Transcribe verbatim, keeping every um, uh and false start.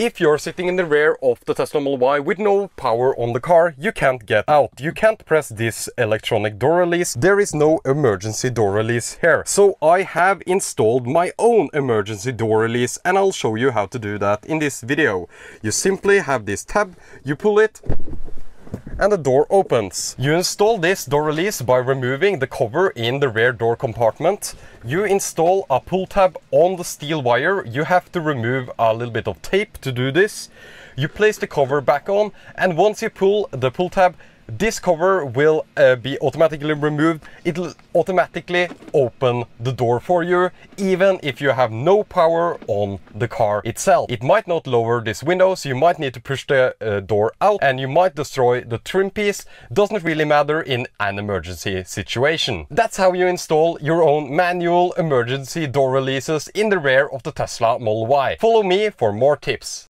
If you're sitting in the rear of the Tesla Model Y with no power on the car, you can't get out. You can't press this electronic door release. There is no emergency door release here. So I have installed my own emergency door release, and I'll show you how to do that in this video. You simply have this tab, you pull it, and the door opens. You install this door release by removing the cover in the rear door compartment. You install a pull tab on the steel wire. You have to remove a little bit of tape to do this. You place the cover back on, and once you pull the pull tab, this cover will uh, be automatically removed. It'll automatically open the door for you, even if you have no power on the car itself. It might not lower this window, so you might need to push the uh, door out, and you might destroy the trim piece. Doesn't really matter in an emergency situation. That's how you install your own manual emergency door releases in the rear of the Tesla Model Y. Follow me for more tips.